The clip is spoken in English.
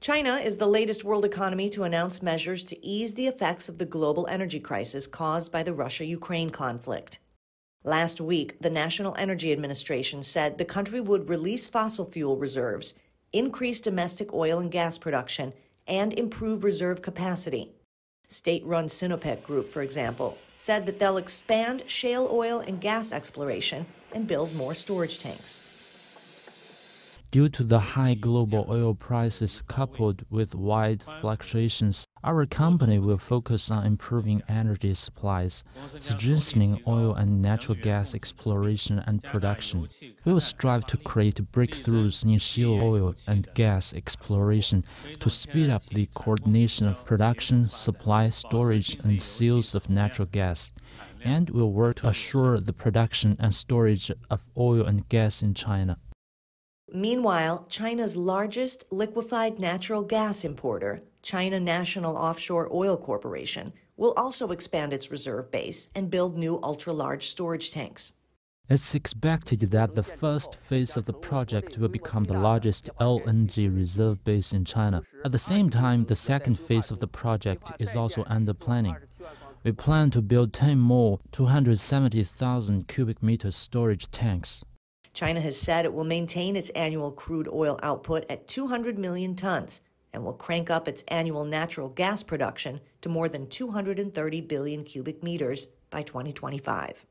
China is the latest world economy to announce measures to ease the effects of the global energy crisis caused by the Russia-Ukraine conflict. Last week, the National Energy Administration said the country would release fossil fuel reserves, increase domestic oil and gas production, and improve reserve capacity. State-run Sinopec Group, for example, said that they'll expand shale oil and gas exploration and build more storage tanks. Due to the high global oil prices coupled with wide fluctuations, our company will focus on improving energy supplies, strengthening oil and natural gas exploration and production. We will strive to create breakthroughs in shale oil and gas exploration to speed up the coordination of production, supply, storage, and sales of natural gas, and will work to assure the production and storage of oil and gas in China. Meanwhile, China's largest liquefied natural gas importer, China National Offshore Oil Corporation, will also expand its reserve base and build new ultra-large storage tanks. It's expected that the first phase of the project will become the largest LNG reserve base in China. At the same time, the second phase of the project is also under planning. We plan to build 10 more 270,000 cubic meters storage tanks. China has said it will maintain its annual crude oil output at 200 million tons and will crank up its annual natural gas production to more than 230 billion cubic meters by 2025.